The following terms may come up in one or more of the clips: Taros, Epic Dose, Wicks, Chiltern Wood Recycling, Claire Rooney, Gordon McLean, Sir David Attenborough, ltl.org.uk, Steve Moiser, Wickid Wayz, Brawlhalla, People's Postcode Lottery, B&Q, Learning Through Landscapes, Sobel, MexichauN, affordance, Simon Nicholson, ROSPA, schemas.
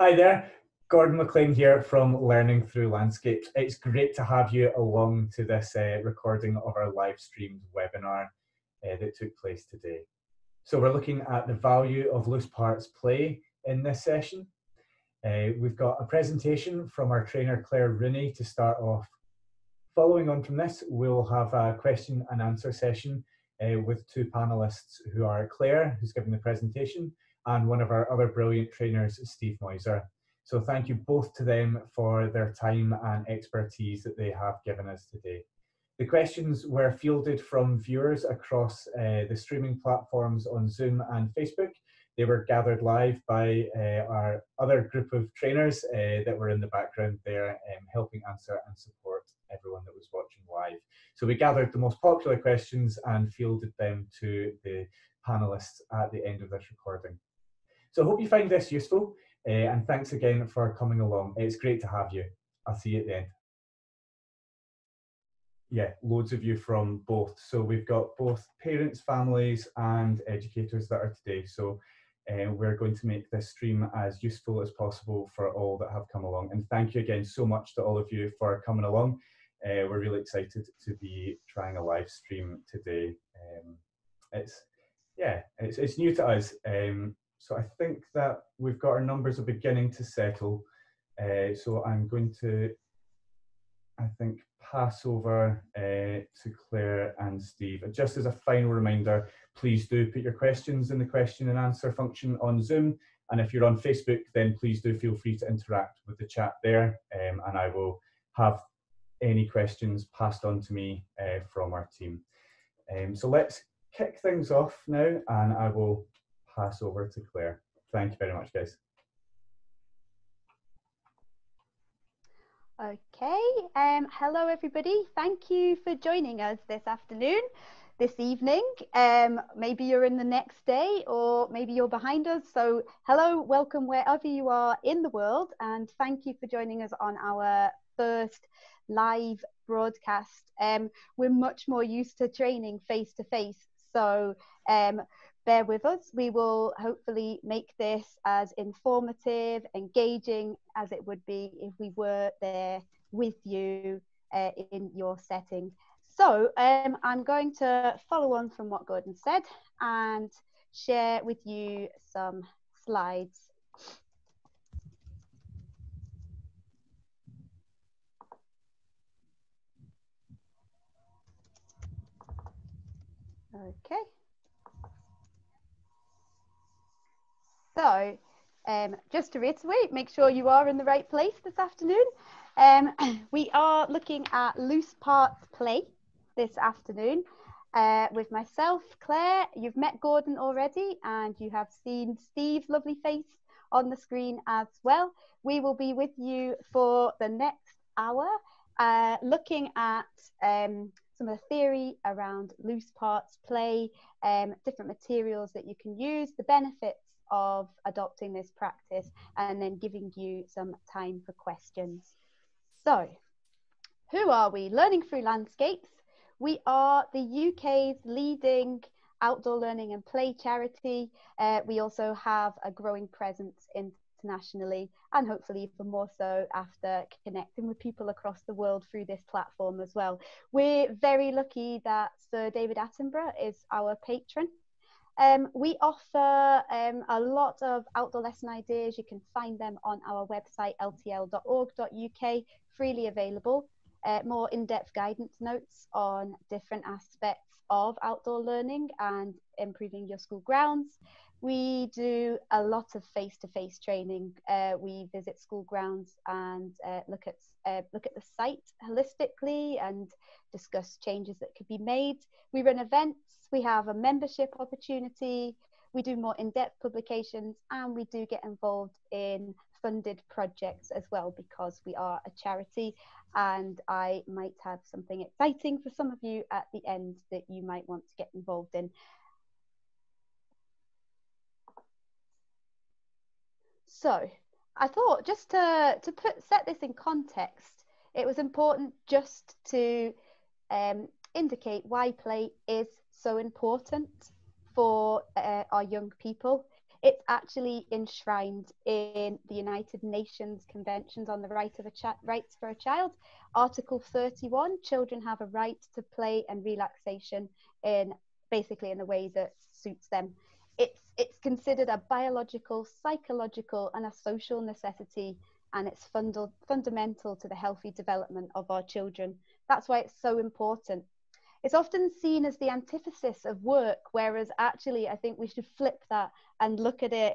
Hi there, Gordon McLean here from Learning Through Landscapes. It's great to have you along to this recording of our live streamed webinar that took place today. So we're looking at the value of loose parts play in this session. We've got a presentation from our trainer Claire Rooney to start off. Following on from this, we'll have a question and answer session with two panelists who are Claire, who's giving the presentation, and one of our other brilliant trainers, Steve Moiser. So thank you both to them for their time and expertise that they have given us today. The questions were fielded from viewers across the streaming platforms on Zoom and Facebook. They were gathered live by our other group of trainers that were in the background there helping answer and support everyone that was watching live. So we gathered the most popular questions and fielded them to the panelists at the end of this recording. So I hope you find this useful and thanks again for coming along. It's great to have you. I'll see you at the end. Yeah, loads of you from both. So we've got both parents, families and educators that are today. So we're going to make this stream as useful as possible for all that have come along. And thank you again so much to all of you for coming along. We're really excited to be trying a live stream today. It's new to us. So I think that we've got our numbers are beginning to settle. So I'm going to, pass over to Claire and Steve. Just as a final reminder, please do put your questions in the question and answer function on Zoom. And if you're on Facebook, then please do feel free to interact with the chat there. And I will have any questions passed on to me from our team. So let's kick things off now and I will pass over to Claire. Thank you very much, guys. Okay, hello everybody. Thank you for joining us this afternoon, this evening. Maybe you're in the next day or maybe you're behind us. So hello, welcome wherever you are in the world and thank you for joining us on our first live broadcast. We're much more used to training face to face. So bear with us. We will hopefully make this as informative, engaging as it would be if we were there with you in your setting. So I'm going to follow on from what Gordon said and share with you some slides. Okay. So, just to reiterate, make sure you are in the right place this afternoon. We are looking at loose parts play this afternoon with myself, Claire. You've met Gordon already and you have seen Steve's lovely face on the screen as well. We will be with you for the next hour looking at some of the theory around loose parts play, different materials that you can use, the benefits of adopting this practice, and then giving you some time for questions. So, who are we? Learning Through Landscapes. We are the UK's leading outdoor learning and play charity. We also have a growing presence internationally and hopefully even more so after connecting with people across the world through this platform as well. We're very lucky that Sir David Attenborough is our patron. We offer a lot of outdoor lesson ideas. You can find them on our website, ltl.org.uk, freely available. More in-depth guidance notes on different aspects of outdoor learning and improving your school grounds. We do a lot of face-to-face training. We visit school grounds and look at the site holistically and discuss changes that could be made. We run events. We have a membership opportunity. We do more in-depth publications and we do get involved in funded projects as well because we are a charity, and I might have something exciting for some of you at the end that you might want to get involved in. So I thought just to set this in context, it was important just to indicate why play is so important for our young people. It's actually enshrined in the United Nations Conventions on the Rights for a Child. Article 31, children have a right to play and relaxation in basically in the way that suits them. It's considered a biological, psychological and a social necessity, and it's fundamental to the healthy development of our children. That's why it's so important. It's often seen as the antithesis of work, whereas actually I think we should flip that and look at it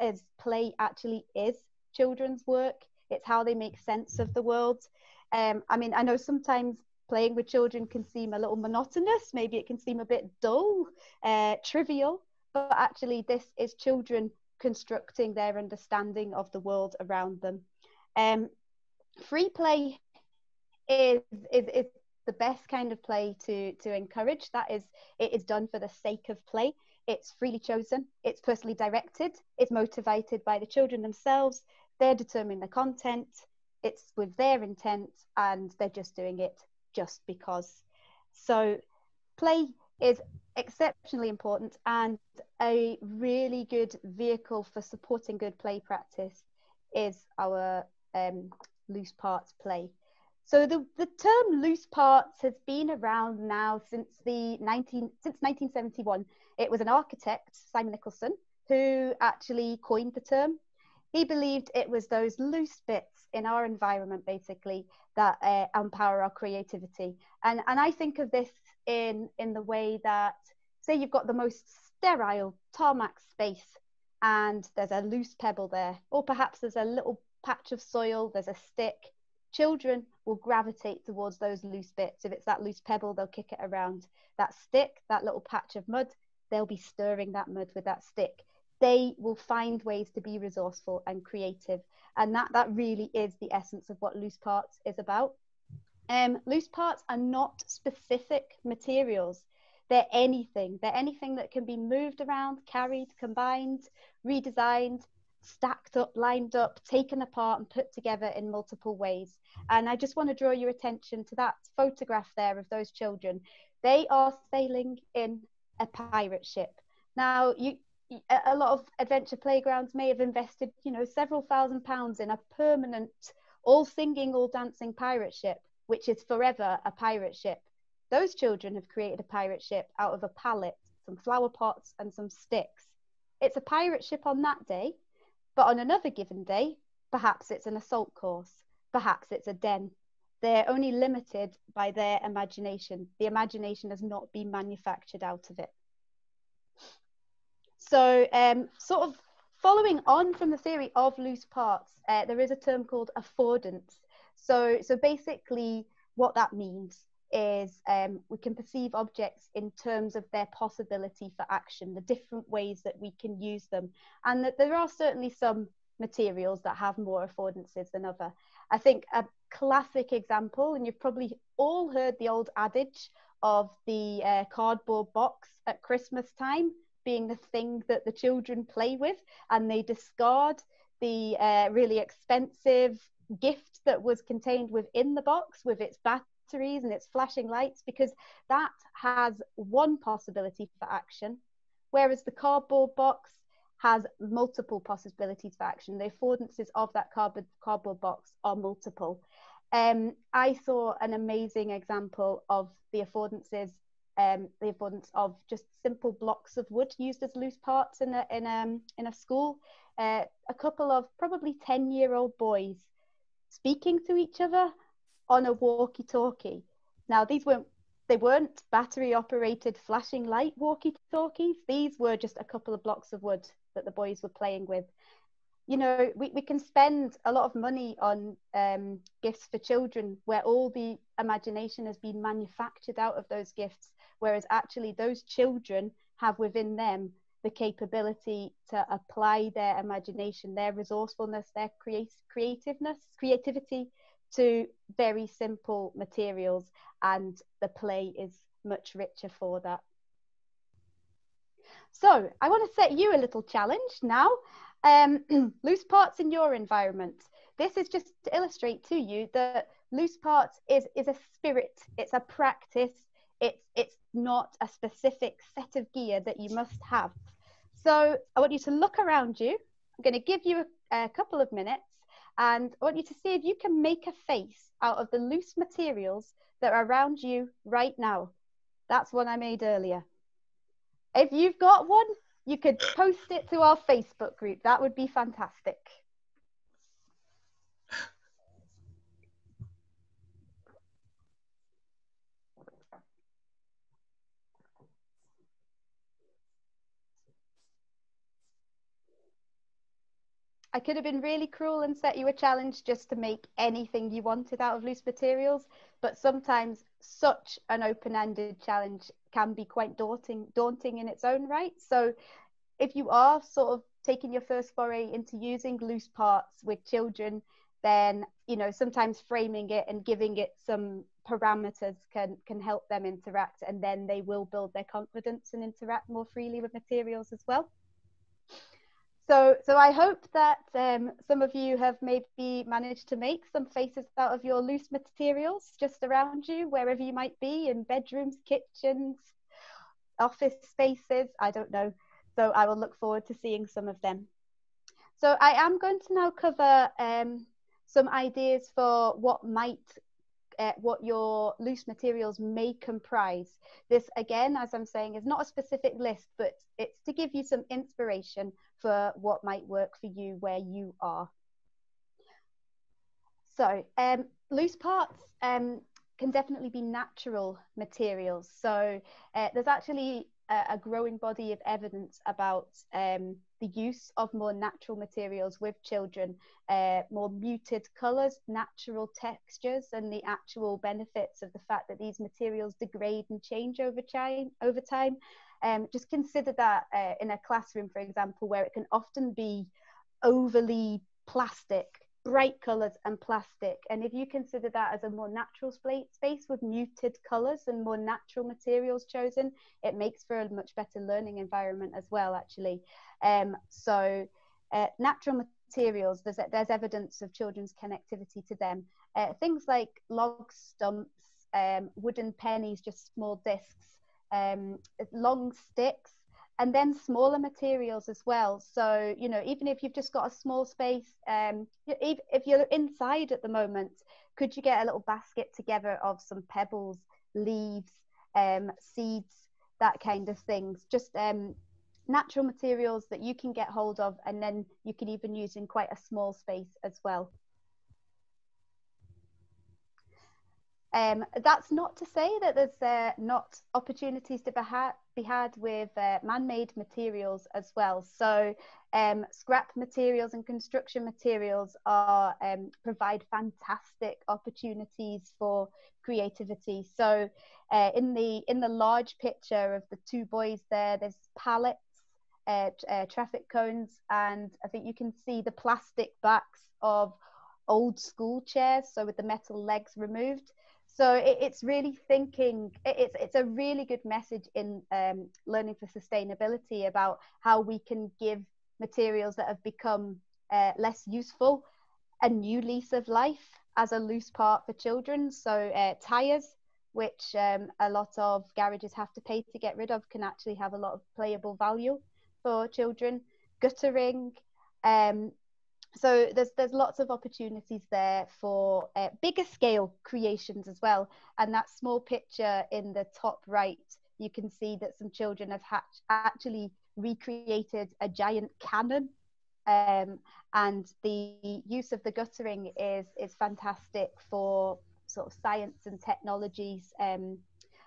as play actually is children's work. It's how they make sense of the world. I mean, I know sometimes playing with children can seem a little monotonous, maybe it can seem a bit dull, trivial, but actually this is children constructing their understanding of the world around them. Free play is the best kind of play to encourage. That is, it is done for the sake of play. It's freely chosen, it's personally directed, it's motivated by the children themselves, they're determining the content, it's with their intent, and they're just doing it just because. So play is exceptionally important and a really good vehicle for supporting good play practice is our loose parts play. So the term loose parts has been around now since 1971. It was an architect, Simon Nicholson, who actually coined the term. He believed it was those loose bits in our environment, basically, that empower our creativity. And I think of this in the way that, say you've got the most sterile tarmac space and there's a loose pebble there, or perhaps there's a little patch of soil, there's a stick. Children will gravitate towards those loose bits. If it's that loose pebble, they'll kick it around. That stick, that little patch of mud, they'll be stirring that mud with that stick. They will find ways to be resourceful and creative. And that really is the essence of what loose parts is about. Loose parts are not specific materials. They're anything. They're anything that can be moved around, carried, combined, redesigned, stacked up, lined up, taken apart and put together in multiple ways. And I just want to draw your attention to that photograph there of those children. They are sailing in a pirate ship. Now, a lot of adventure playgrounds may have invested, you know, several £1,000s in a permanent, all singing, all dancing pirate ship, which is forever a pirate ship. Those children have created a pirate ship out of a pallet, some flower pots and some sticks. It's a pirate ship on that day, but on another given day, perhaps it's an assault course, perhaps it's a den. They're only limited by their imagination. The imagination has not been manufactured out of it. So sort of following on from the theory of loose parts, there is a term called affordance. So basically what that means is we can perceive objects in terms of their possibility for action, the different ways that we can use them. And that there are certainly some materials that have more affordances than other. I think a classic example, and you've probably all heard the old adage of the cardboard box at Christmas time being the thing that the children play with, and they discard the really expensive gift that was contained within the box with its batteries and its flashing lights, because that has one possibility for action, whereas the cardboard box has multiple possibilities for action. The affordances of that cardboard box are multiple. I saw an amazing example of the affordances, the affordance of just simple blocks of wood used as loose parts in a school. A couple of probably 10-year-old boys speaking to each other on a walkie-talkie. Now, they weren't battery-operated flashing light walkie-talkies. These were just a couple of blocks of wood that the boys were playing with. You know, we can spend a lot of money on gifts for children where all the imagination has been manufactured out of those gifts, whereas actually those children have within them the capability to apply their imagination, their resourcefulness, their creativity to very simple materials, and the play is much richer for that. So I want to set you a little challenge now. Loose parts in your environment. This is just to illustrate to you that loose parts is a spirit, it's a practice, it's not a specific set of gear that you must have. So I want you to look around you. I'm going to give you a couple of minutes, and I want you to see if you can make a face out of the loose materials that are around you right now. That's one I made earlier. If you've got one, you could post it to our Facebook group. That would be fantastic. I could have been really cruel and set you a challenge just to make anything you wanted out of loose materials, but sometimes such an open-ended challenge can be quite daunting in its own right. So if you are sort of taking your first foray into using loose parts with children, then, you know, sometimes framing it and giving it some parameters can help them interact, and then they will build their confidence and interact more freely with materials as well. So I hope that some of you have maybe managed to make some faces out of your loose materials just around you, wherever you might be, in bedrooms, kitchens, office spaces, I don't know. So I will look forward to seeing some of them. So I am going to now cover some ideas for what your loose materials may comprise. This, again, as I'm saying, is not a specific list, but it's to give you some inspiration for what might work for you where you are. So loose parts can definitely be natural materials. So there's actually a growing body of evidence about the use of more natural materials with children, more muted colours, natural textures, and the actual benefits of the fact that these materials degrade and change over time. Just consider that in a classroom, for example, where it can often be overly plastic, bright colours and plastic. And if you consider that as a more natural space with muted colours and more natural materials chosen, it makes for a much better learning environment as well, actually. So natural materials, there's evidence of children's connectivity to them. Things like log stumps, wooden pennies, just small discs, long sticks, and then smaller materials as well. So, you know, even if you've just got a small space, if you're inside at the moment, could you get a little basket together of some pebbles, leaves, seeds, that kind of things? Just natural materials that you can get hold of, and then you can even use in quite a small space as well. That's not to say that there's not opportunities to be had with man-made materials as well. So scrap materials and construction materials are provide fantastic opportunities for creativity. So in the large picture of the two boys there, there's pallets, traffic cones, and I think you can see the plastic backs of old school chairs, so with the metal legs removed. So it's really thinking, it's a really good message in learning for sustainability about how we can give materials that have become less useful a new lease of life as a loose part for children. So tyres, which a lot of garages have to pay to get rid of, can actually have a lot of playable value for children. Guttering, so there's lots of opportunities there for bigger scale creations as well. And that small picture in the top right, you can see that some children have actually recreated a giant cannon. And the use of the guttering is fantastic for sort of science and technologies,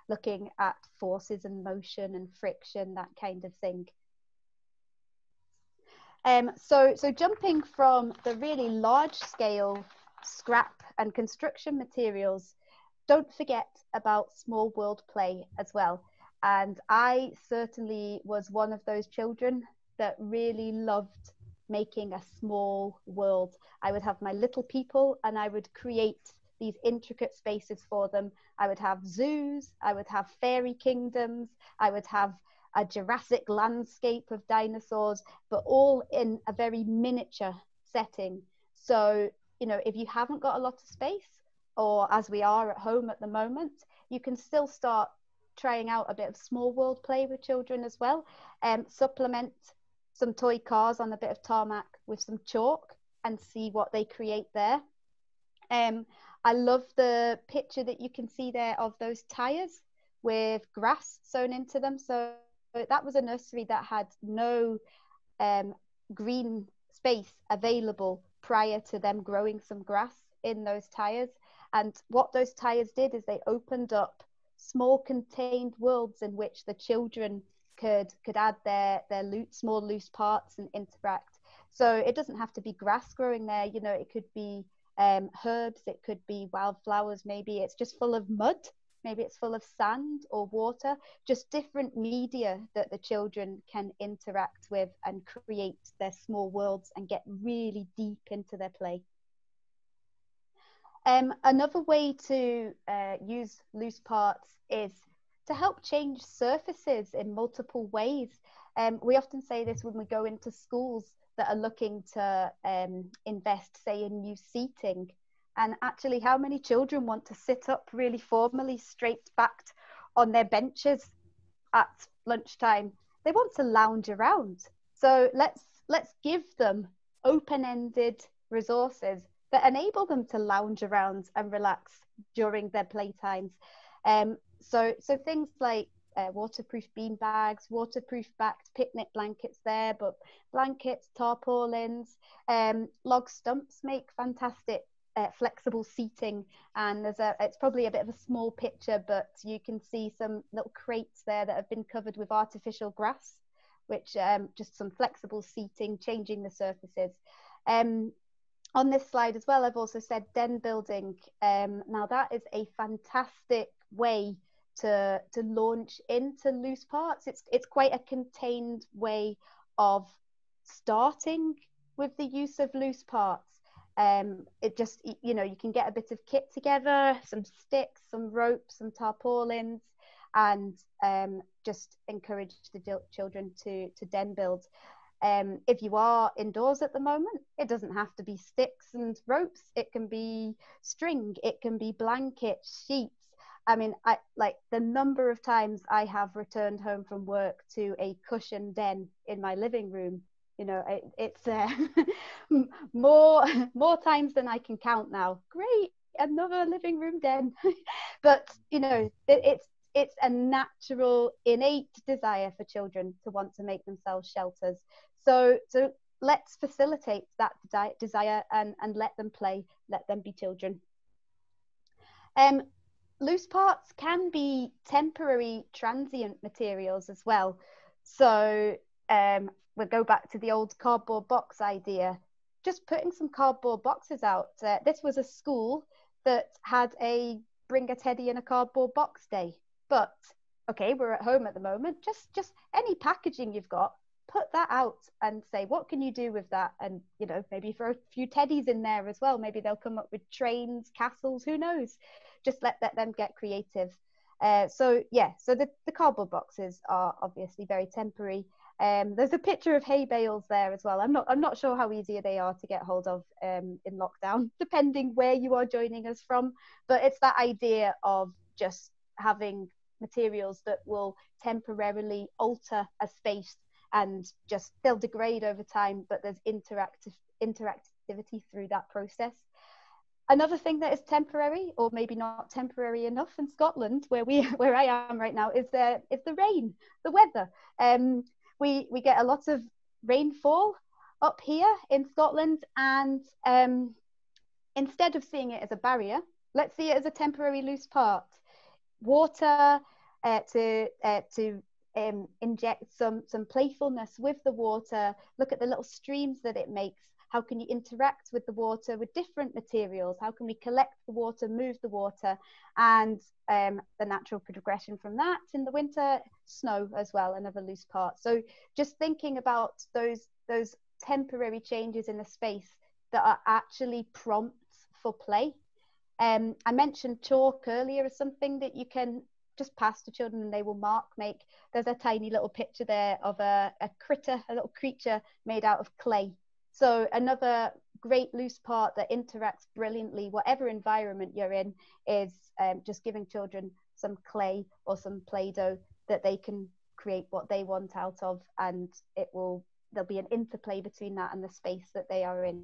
looking at forces and motion and friction, that kind of thing. So jumping from the really large scale scrap and construction materials, don't forget about small world play as well. And I certainly was one of those children that really loved making a small world. I would have my little people and I would create these intricate spaces for them. I would have zoos, I would have fairy kingdoms, I would have a Jurassic landscape of dinosaurs, but all in a very miniature setting. So, you know, if you haven't got a lot of space, or as we are at home at the moment, you can still start trying out a bit of small world play with children as well. Supplement some toy cars on a bit of tarmac with some chalk and see what they create there. I love the picture that you can see there of those tyres with grass sewn into them. So that was a nursery that had no green space available prior to them growing some grass in those tyres. And what those tyres did is they opened up small contained worlds in which the children could add their small loose parts and interact. So it doesn't have to be grass growing there, you know, it could be herbs, it could be wildflowers, maybe it's just full of mud, maybe it's full of sand or water, just different media that the children can interact with and create their small worlds and get really deep into their play. Another way to use loose parts is to help change surfaces in multiple ways. We often say this when we go into schools that are looking to invest, say, in new seating. And actually, how many children want to sit up really formally, straight-backed on their benches at lunchtime? They want to lounge around. So let's give them open-ended resources that enable them to lounge around and relax during their playtimes. So things like waterproof bean bags, waterproof backed picnic blankets there, but blankets, tarpaulins, log stumps make fantastic flexible seating. And it's probably a bit of a small picture, but you can see some little crates there that have been covered with artificial grass, which just some flexible seating, changing the surfaces. On this slide as well, I've also said den building. Now that is a fantastic way to launch into loose parts. It's quite a contained way of starting with the use of loose parts. It just, you know, you can get a bit of kit together, some sticks, some ropes, some tarpaulins, and just encourage the children to den build. If you are indoors at the moment, it doesn't have to be sticks and ropes. It can be string, it can be blankets, sheets. I mean, like the number of times I have returned home from work to a cushioned den in my living room, you know, it's more times than I can count now. Great, another living room den. But, you know, it's a natural, innate desire for children to want to make themselves shelters. So let's facilitate that desire and let them play, let them be children. Loose parts can be temporary, transient materials as well. So we'll go back to the old cardboard box idea. Just putting some cardboard boxes out. This was a school that had a bring a teddy in a cardboard box day. But, okay, we're at home at the moment, just any packaging you've got, put that out and say, what can you do with that? And, you know, maybe throw a few teddies in there as well. Maybe they'll come up with trains, castles, who knows? Just let them get creative. So the cardboard boxes are obviously very temporary. There's a picture of hay bales there as well. I'm not sure how easy they are to get hold of in lockdown, depending where you are joining us from. But it's that idea of just having materials that will temporarily alter a space and just they'll degrade over time, but there's interactivity through that process. Another thing that is temporary, or maybe not temporary enough in Scotland, where I am right now, is the rain, the weather. We get a lot of rainfall up here in Scotland, and instead of seeing it as a barrier, let's see it as a temporary loose part. Water to inject some playfulness with the water. Look at the little streams that it makes. How can you interact with the water with different materials? How can we collect the water, move the water? And the natural progression from that in the winter, snow as well, another loose part. So just thinking about those temporary changes in the space that are actually prompts for play. I mentioned chalk earlier as something that you can just pass to children and they will make. There's a tiny little picture there of a little creature made out of clay. So another great loose part that interacts brilliantly, whatever environment you're in, is just giving children some clay or some Play-Doh that they can create what they want out of, and it will there'll be an interplay between that and the space that they are in.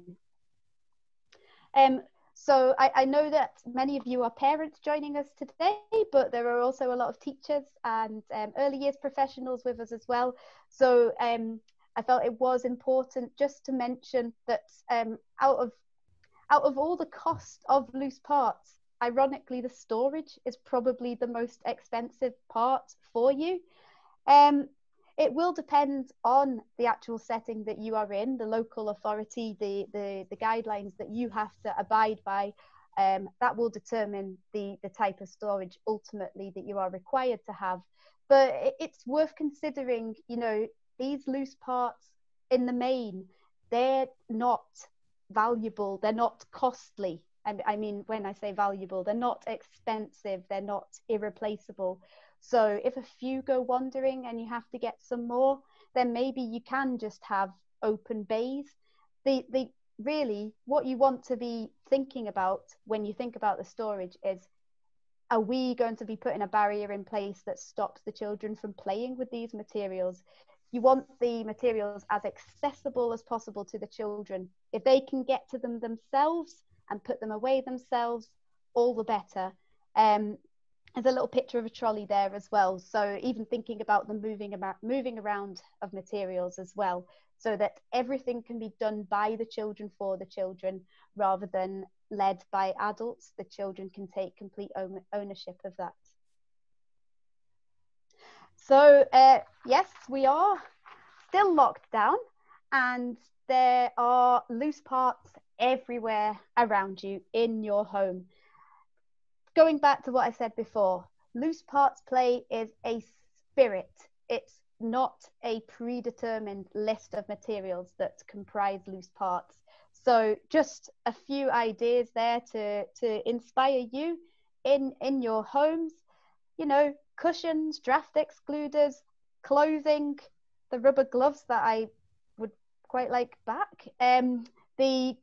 So I know that many of you are parents joining us today, but there are also a lot of teachers and early years professionals with us as well. So I felt it was important just to mention that out of all the cost of loose parts, ironically, the storage is probably the most expensive part for you. It will depend on the actual setting that you are in, the local authority, the guidelines that you have to abide by. That will determine the type of storage ultimately that you are required to have. But it's worth considering, you know, these loose parts in the main, they're not valuable, they're not costly. And I mean, when I say valuable, they're not expensive, they're not irreplaceable. So if a few go wandering and you have to get some more, then maybe you can just have open bays. Really, what you want to be thinking about when you think about the storage is, are we going to be putting a barrier in place that stops the children from playing with these materials? You want the materials as accessible as possible to the children. If they can get to them themselves and put them away themselves, all the better. There's a little picture of a trolley there as well. So even thinking about the moving around of materials as well, so that everything can be done by the children for the children rather than led by adults. The children can take complete ownership of that. So yes, we are still locked down and there are loose parts everywhere around you in your home. Going back to what I said before, loose parts play is a spirit. It's not a predetermined list of materials that comprise loose parts. So just a few ideas there to inspire you in your homes. You know, cushions, draft excluders, clothing, the rubber gloves that I would quite like back, the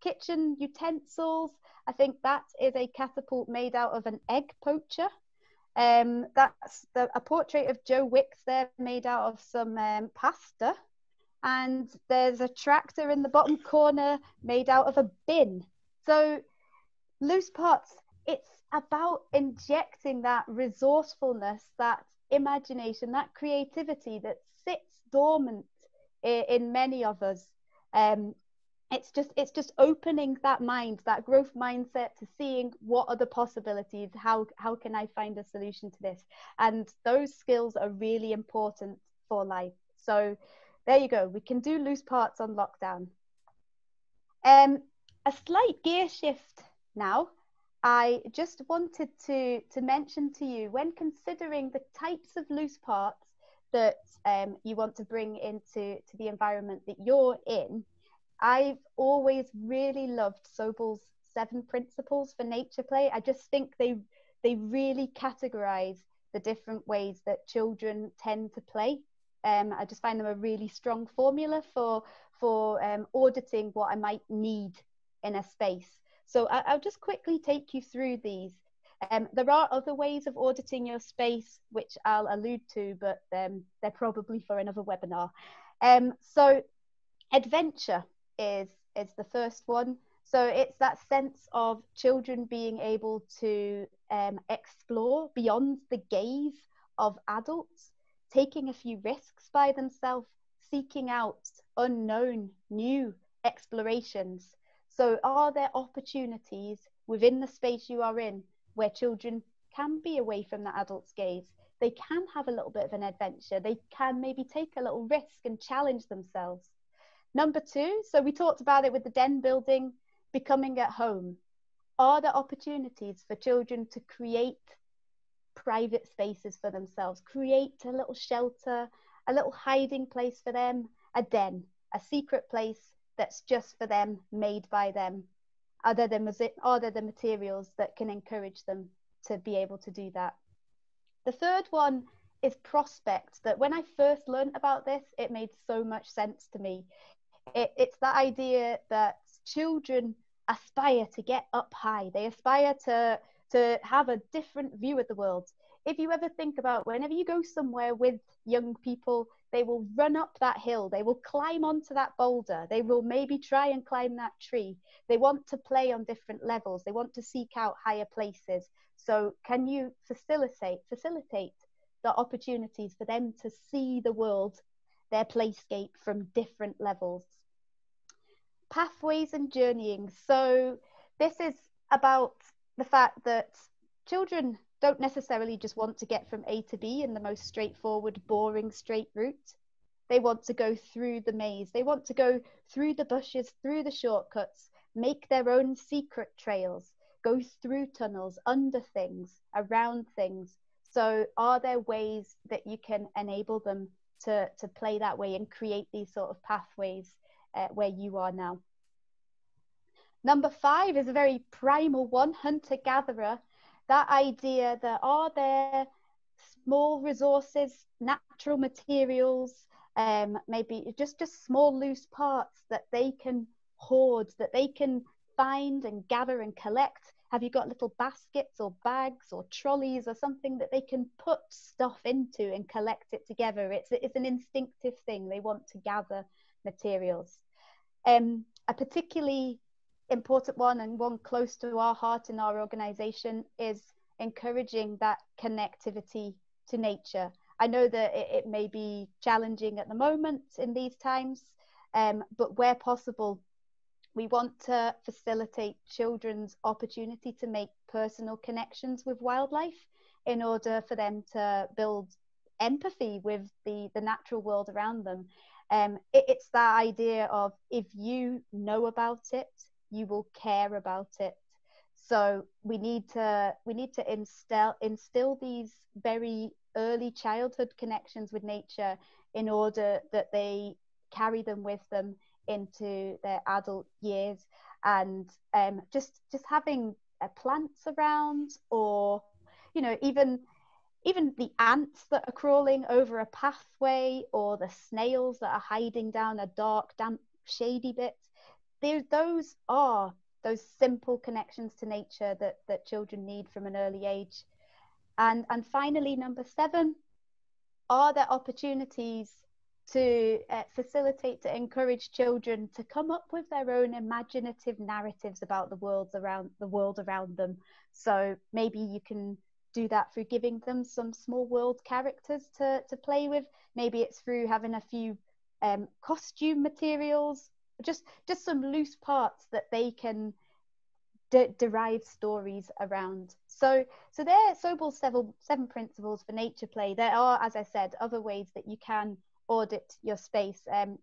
kitchen utensils. I think that is a catapult made out of an egg poacher. That's a portrait of Joe Wicks there made out of some pasta. And there's a tractor in the bottom corner made out of a bin. So loose parts, it's about injecting that resourcefulness, that imagination, that creativity that sits dormant in many of us. It's just opening that mind, that growth mindset to seeing what are the possibilities, how can I find a solution to this? And those skills are really important for life. So there you go, we can do loose parts on lockdown. A slight gear shift now. I just wanted to mention to you, when considering the types of loose parts that you want to bring into the environment that you're in, I've always really loved Sobel's 7 principles for nature play. I just think they really categorize the different ways that children tend to play. I just find them a really strong formula for auditing what I might need in a space. So I'll just quickly take you through these. There are other ways of auditing your space, which I'll allude to, but they're probably for another webinar. So adventure is the first one. So it's that sense of children being able to explore beyond the gaze of adults, taking a few risks by themselves, seeking out unknown, new explorations. So are there opportunities within the space you are in where children can be away from the adult's gaze? They can have a little bit of an adventure. They can maybe take a little risk and challenge themselves. Number 2, so we talked about it with the den building, becoming at home. Are there opportunities for children to create private spaces for themselves, create a little shelter, a little hiding place for them, a den, a secret place that's just for them, made by them? Are there the materials that can encourage them to be able to do that? The third one is prospect. That when I first learned about this, it made so much sense to me. It's that idea that children aspire to get up high. They aspire to have a different view of the world. If you ever think about, whenever you go somewhere with young people, they will run up that hill, they will climb onto that boulder, they will maybe try and climb that tree. They want to play on different levels, they want to seek out higher places. So can you facilitate the opportunities for them to see the world, their playscape, from different levels? Pathways and journeying. So this is about the fact that children don't necessarily just want to get from A to B in the most straightforward, boring, straight route. They want to go through the maze. They want to go through the bushes, through the shortcuts, make their own secret trails, go through tunnels, under things, around things. So are there ways that you can enable them to play that way and create these sort of pathways where you are now? Number 5 is a very primal one, hunter-gatherer. That idea that are there small resources, natural materials, maybe just small loose parts that they can hoard, that they can find and gather and collect? Have you got little baskets or bags or trolleys or something that they can put stuff into and collect it together? It's an instinctive thing. They want to gather materials. A particularly important one, and one close to our heart in our organisation, is encouraging that connectivity to nature. I know that it may be challenging at the moment in these times, but where possible, we want to facilitate children's opportunity to make personal connections with wildlife in order for them to build empathy with the natural world around them. It's that idea of, if you know about it, you will care about it. So we need to instill these very early childhood connections with nature in order that they carry them with them into their adult years. And just having plants around, or even the ants that are crawling over a pathway, or the snails that are hiding down a dark, damp, shady bit. Those are those simple connections to nature that children need from an early age. And finally, number 7, are there opportunities to facilitate, to encourage children to come up with their own imaginative narratives about the world around them? So maybe you can do that through giving them some small world characters to play with. Maybe it's through having a few costume materials, just some loose parts that they can derive stories around. So there are Sobel's 7 principles for nature play. There are, as I said, other ways that you can audit your space.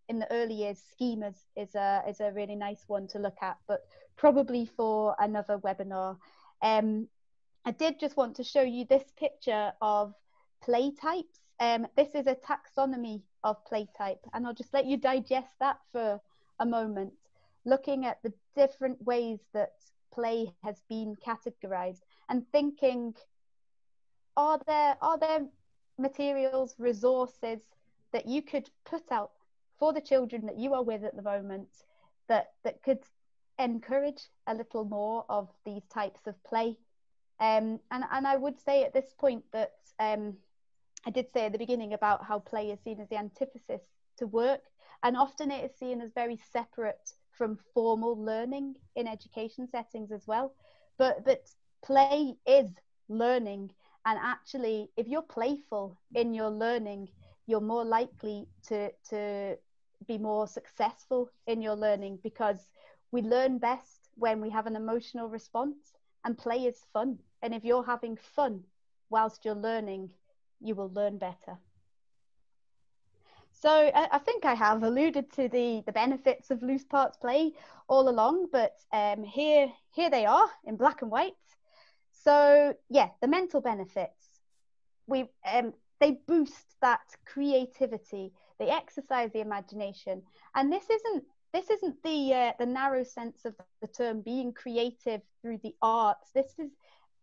In the early years, schemas is a really nice one to look at, but probably for another webinar. I did just want to show you this picture of play types. This is a taxonomy of play type, and I'll just let you digest that for a moment, looking at the different ways that play has been categorized and thinking, are there materials, resources that you could put out for the children that you are with at the moment that could encourage a little more of these types of play? And I would say at this point that I did say at the beginning about how play is seen as the antithesis to work, and often it is seen as very separate from formal learning in education settings as well. But play is learning. And actually, if you're playful in your learning, you're more likely to be more successful in your learning, because we learn best when we have an emotional response, and play is fun. And if you're having fun whilst you're learning, you will learn better. So I think I have alluded to the benefits of loose parts play all along, but here they are in black and white. So yeah, the mental benefits. They boost that creativity. They exercise the imagination. And this isn't the narrow sense of the term being creative through the arts. This is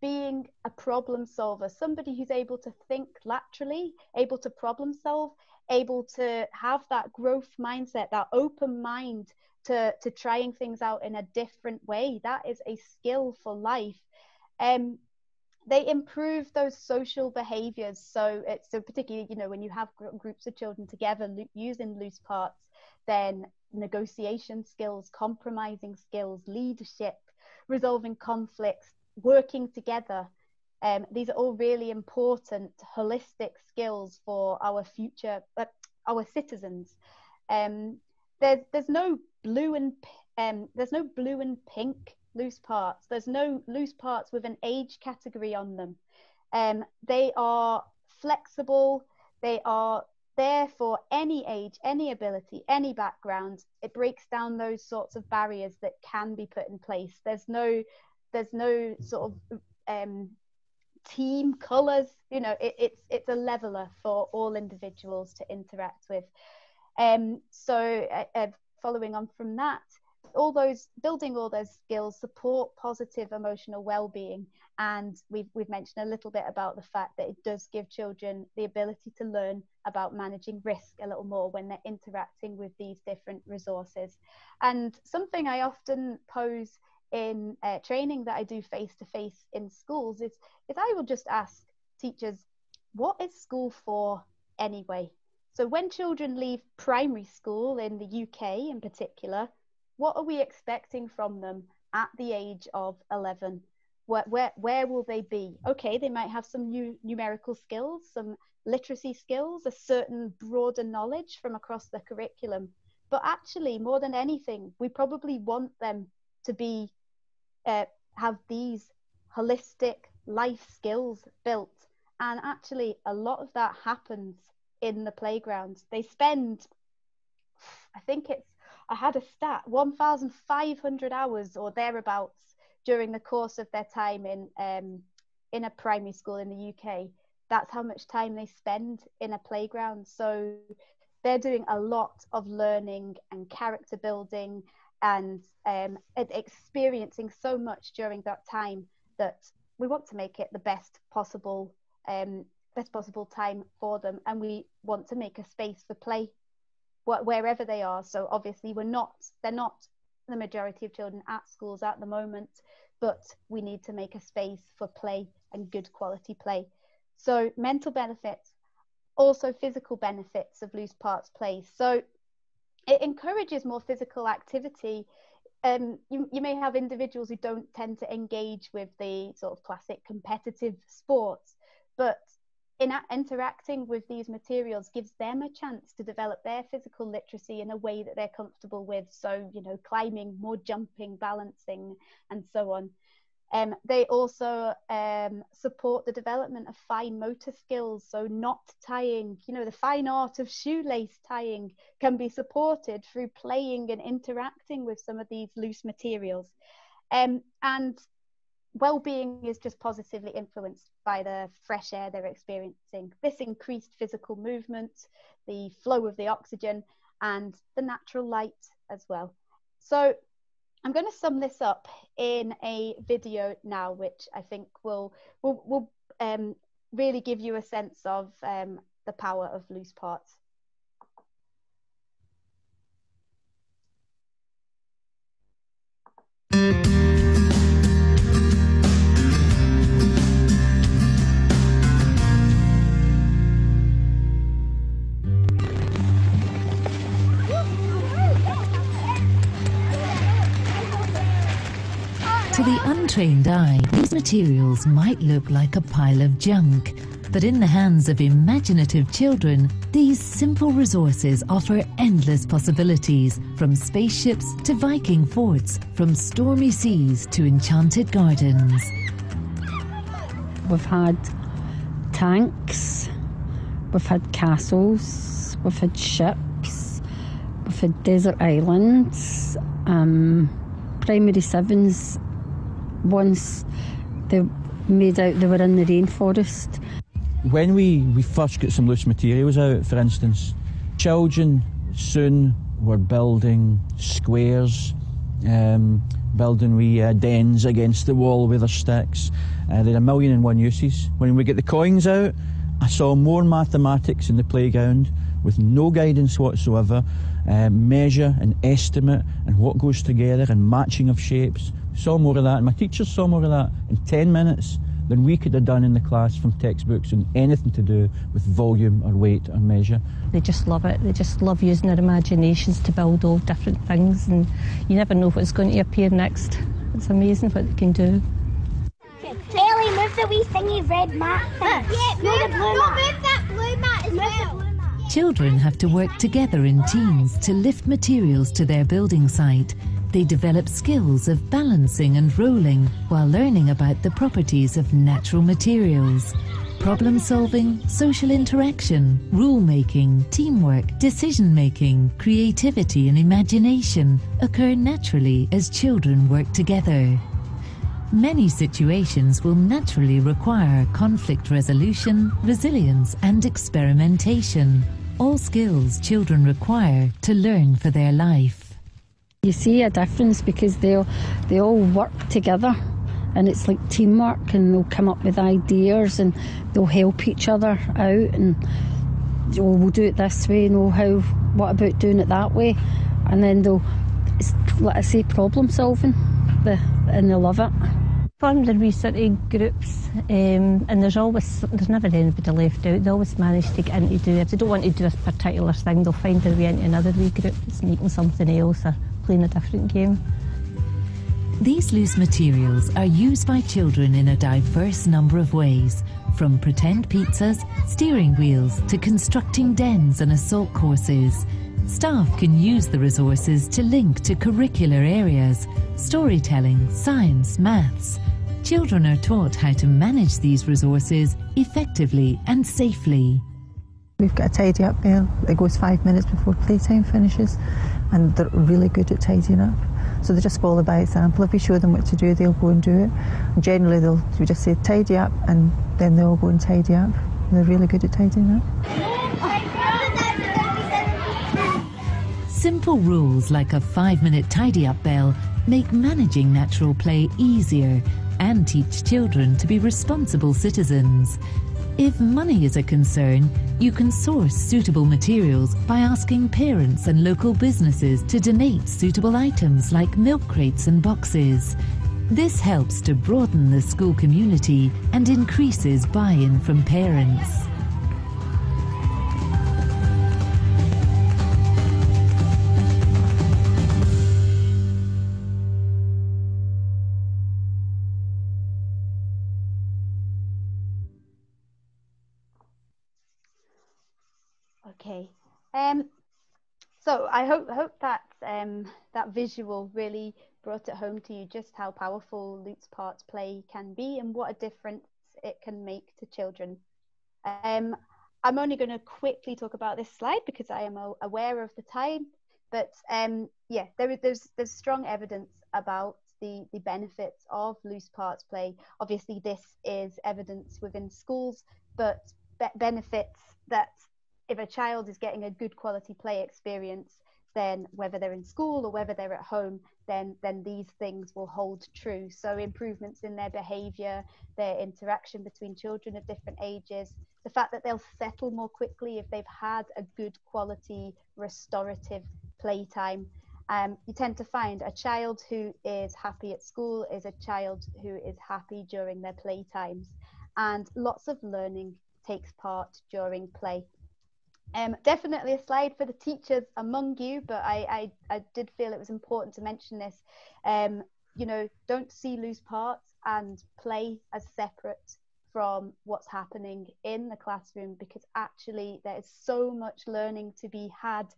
being a problem solver, somebody who's able to think laterally, able to problem solve, able to have that growth mindset, that open mind to trying things out in a different way. That is a skill for life. they improve those social behaviours. So it's so particularly, you know, when you have groups of children together using loose parts, then negotiation skills, compromising skills, leadership, resolving conflicts, working together. These are all really important holistic skills for our future, our citizens. There's no blue and pink loose parts. There's no loose parts with an age category on them. They are flexible. They are there for any age, any ability, any background. It breaks down those sorts of barriers that can be put in place. There's no sort of team colours. You know, it's a leveller for all individuals to interact with. So following on from that, building all those skills support positive emotional well-being, and we've mentioned a little bit about the fact that it does give children the ability to learn about managing risk a little more when they're interacting with these different resources. And something I often pose in training that I do face-to-face in schools is I will just ask teachers, what is school for anyway? So when children leave primary school in the UK in particular, what are we expecting from them at the age of 11? Where will they be? Okay, they might have some new numerical skills, some literacy skills, a certain broader knowledge from across the curriculum. But actually, more than anything, we probably want them to be have these holistic life skills built. And actually, a lot of that happens in the playground. They spend, I had a stat, 1,500 hours or thereabouts during the course of their time in a primary school in the UK. That's how much time they spend in a playground. So they're doing a lot of learning and character building and experiencing so much during that time that we want to make it the best possible time for them, and we want to make a space for play wherever they are. So obviously they're not the majority of children at schools at the moment, but we need to make a space for play and good quality play. So mental benefits, also physical benefits of loose parts play. So it encourages more physical activity. You may have individuals who don't tend to engage with the sort of classic competitive sports, but interacting with these materials gives them a chance to develop their physical literacy in a way that they're comfortable with. So, you know, climbing, more jumping, balancing, and so on. They also support the development of fine motor skills. So knot tying, you know, the fine art of shoelace tying can be supported through playing and interacting with some of these loose materials. And well-being is just positively influenced by the fresh air they're experiencing. This increased physical movement, the flow of the oxygen, and the natural light as well. So I'm going to sum this up in a video now, which I think will really give you a sense of the power of loose parts. To the untrained eye, these materials might look like a pile of junk, but in the hands of imaginative children, these simple resources offer endless possibilities, from spaceships to Viking forts, from stormy seas to enchanted gardens. We've had tanks, we've had castles, we've had ships, we've had desert islands, primary sevens. Once they made out they were in the rainforest. When we first got some loose materials out, for instance, children soon were building squares, building wee dens against the wall with their sticks. They had a million and one uses. When we get the coins out, I saw more mathematics in the playground with no guidance whatsoever, measure and estimate and what goes together and matching of shapes. Saw more of that, and my teachers saw more of that in 10 minutes than we could have done in the class from textbooks on anything to do with volume or weight or measure. They just love it. They just love using their imaginations to build all different things, and you never know what's going to appear next. It's amazing what they can do. Kelly, move the wee thingy red mat thing. Yeah, move that blue mat as well. Children have to work together in teams to lift materials to their building site. They develop skills of balancing and rolling while learning about the properties of natural materials. Problem solving, social interaction, rule making, teamwork, decision making, creativity and imagination occur naturally as children work together. Many situations will naturally require conflict resolution, resilience and experimentation, all skills children require to learn for their life. You see a difference because they all work together, and it's like teamwork, and they'll come up with ideas and they'll help each other out, and we'll do it this way, and what about doing it that way, and then it's like I say, problem solving, and they love it. Formed in wee sort of groups, and there's never anybody left out. They always manage to get into it. If they don't want to do a particular thing, they'll find their way into another wee group that's making something else or playing a different game. These loose materials are used by children in a diverse number of ways, from pretend pizzas, steering wheels to constructing dens and assault courses. Staff can use the resources to link to curricular areas, storytelling, science, maths. Children are taught how to manage these resources effectively and safely. We've got a tidy up there. It goes 5 minutes before playtime finishes, and they're really good at tidying up. So they just follow by example. If we show them what to do, they'll go and do it. And generally, we just say tidy up, and then they'll go and tidy up. And they're really good at tidying up. Simple rules like a 5-minute tidy-up bell make managing natural play easier and teach children to be responsible citizens. If money is a concern, you can source suitable materials by asking parents and local businesses to donate suitable items like milk crates and boxes. This helps to broaden the school community and increases buy-in from parents. Okay, so I hope that that visual really brought it home to you just how powerful Lute's Parts play can be and what a difference it can make to children. I'm only going to quickly talk about this slide because I am aware of the time, but yeah, there's strong evidence about the benefits of Loose Parts play. Obviously, this is evidence within schools, but benefits that if a child is getting a good quality play experience, then whether they're in school or whether they're at home, then these things will hold true. So improvements in their behaviour, their interaction between children of different ages, the fact that they'll settle more quickly if they've had a good quality restorative playtime. You tend to find a child who is happy at school is a child who is happy during their playtimes, and lots of learning takes part during play. Definitely a slide for the teachers among you, but I did feel it was important to mention this. You know, don't see Loose Parts and play as separate from what's happening in the classroom, because actually there is so much learning to be had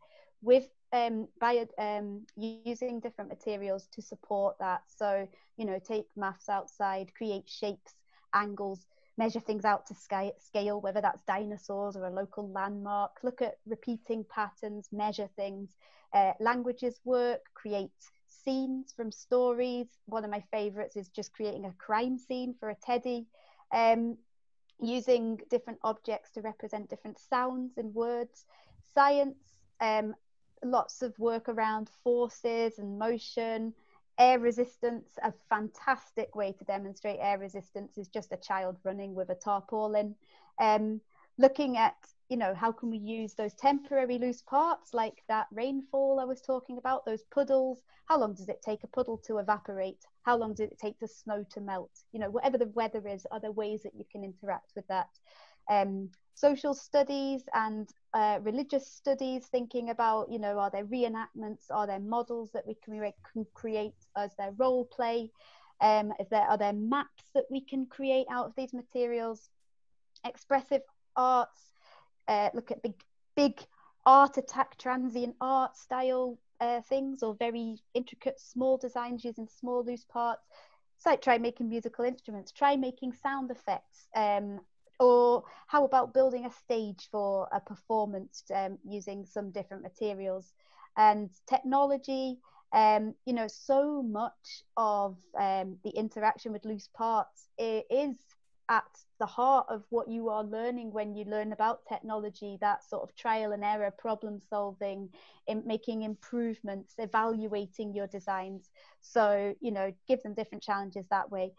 with using different materials to support that. So, you know, take maths outside, create shapes, angles, measure things out to scale, whether that's dinosaurs or a local landmark, look at repeating patterns, measure things, languages work, create scenes from stories. One of my favourites is just creating a crime scene for a teddy, using different objects to represent different sounds and words, science, lots of work around forces and motion. Air resistance, a fantastic way to demonstrate air resistance is just a child running with a tarpaulin. looking at, you know, how can we use those temporary loose parts, like that rainfall I was talking about, those puddles? How long does it take a puddle to evaporate? How long does it take the snow to melt? You know, whatever the weather is, are there ways that you can interact with that? Social studies and religious studies, thinking about, you know, are there reenactments? Are there models that we can create as their role play? Are there maps that we can create out of these materials? Expressive arts, look at big art attack, transient art style things, or very intricate small designs using small loose parts. So like, try making musical instruments, try making sound effects, or how about building a stage for a performance using some different materials and technology. You know, so much of the interaction with loose parts is at the heart of what you are learning when you learn about technology, that sort of trial and error, problem solving, making improvements, evaluating your designs. So, you know, give them different challenges that way.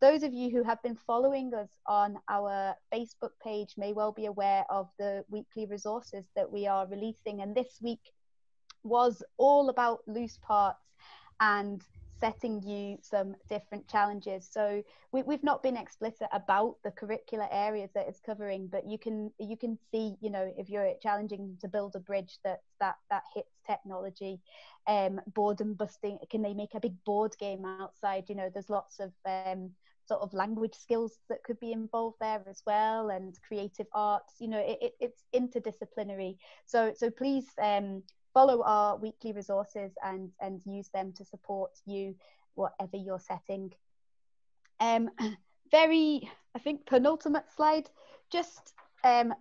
Those of you who have been following us on our Facebook page may well be aware of the weekly resources that we are releasing. And this week was all about loose parts and setting you some different challenges. So we've not been explicit about the curricular areas that it's covering, but you can see, you know, if you're challenging to build a bridge that hits technology, boredom busting, can they make a big board game outside? You know, there's lots of sort of language skills that could be involved there as well, and creative arts. You know, it's interdisciplinary. So please follow our weekly resources and use them to support you, whatever you're setting. I think, penultimate slide. Just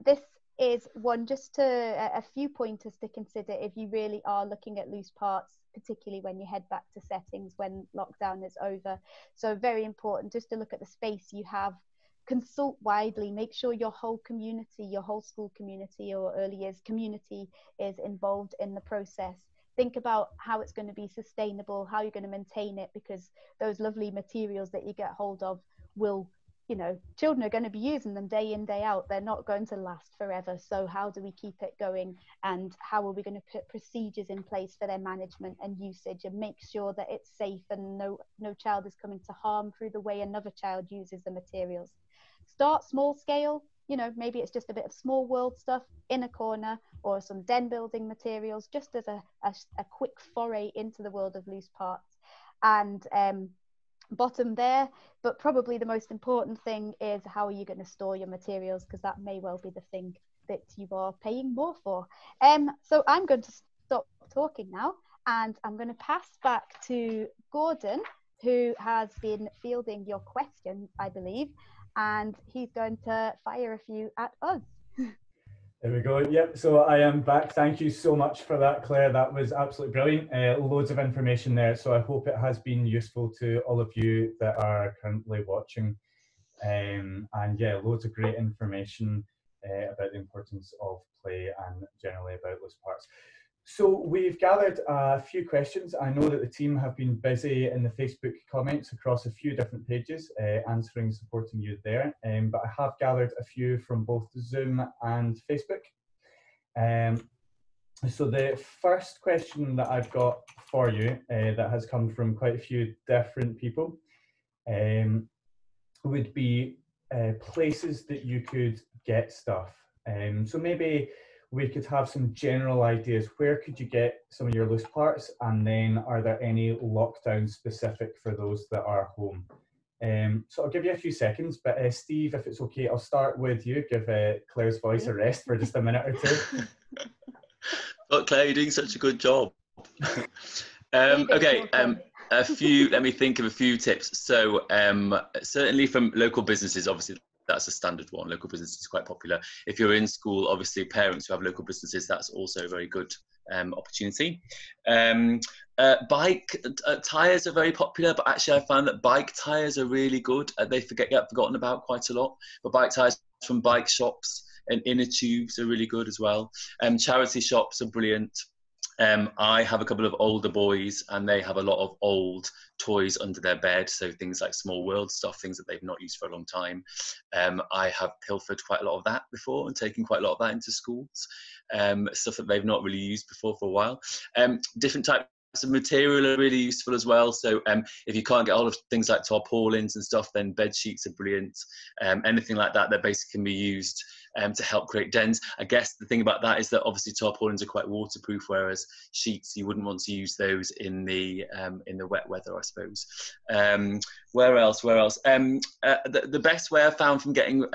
this is one, just to a few pointers to consider if you really are looking at loose parts, particularly when you head back to settings when lockdown is over. So very important just to look at the space you have. Consult widely, make sure your whole community, your whole school community or early years community is involved in the process. Think about how it's going to be sustainable, how you're going to maintain it, because those lovely materials that you get hold of will, you know, children are going to be using them day in, day out. They're not going to last forever. So how do we keep it going, and how are we going to put procedures in place for their management and usage, and make sure that it's safe and no child is coming to harm through the way another child uses the materials. Start small scale, you know, maybe it's just a bit of small world stuff in a corner, or some den building materials, just as a quick foray into the world of loose parts. And bottom there, but probably the most important thing is, how are you going to store your materials, because that may well be the thing that you are paying more for. So I'm going to stop talking now, and I'm going to pass back to Gordon, who has been fielding your questions, I believe, and he's going to fire a few at us. There we go. Yep, so I am back. Thank you so much for that, Claire. That was absolutely brilliant. Loads of information there, so I hope it has been useful to all of you that are currently watching. And yeah, loads of great information about the importance of play and generally about loose parts. So we've gathered a few questions. I know that the team have been busy in the Facebook comments across a few different pages, answering, supporting you there. But I have gathered a few from both Zoom and Facebook. So the first question that I've got for you that has come from quite a few different people would be places that you could get stuff. So maybe we could have some general ideas. Where could you get some of your loose parts? And then are there any lockdown specific for those that are home? So I'll give you a few seconds, but Steve, if it's okay, I'll start with you. Give Claire's voice a rest for just a minute or two. Well, Claire, you're doing such a good job. Okay, a few, let me think of a few tips. So certainly from local businesses, obviously, that's a standard one. Local business is quite popular. If you're in school, obviously parents who have local businesses, that's also a very good opportunity. Bike tyres are very popular, but actually I found that bike tyres are really good. They get forgotten about quite a lot, but bike tyres from bike shops and inner tubes are really good as well. Charity shops are brilliant. I have a couple of older boys and they have a lot of old toys under their bed, so things like small world stuff, things that they've not used for a long time. I have pilfered quite a lot of that before and taken quite a lot of that into schools, stuff that they've not really used before for a while. Different types of material are really useful as well, so if you can't get hold of things like tarpaulins and stuff, then bed sheets are brilliant. Anything like that that basically can be used to help create dens. I guess the thing about that is that obviously tarpaulins are quite waterproof, whereas sheets, you wouldn't want to use those in the wet weather, I suppose. Where else the best way I found from getting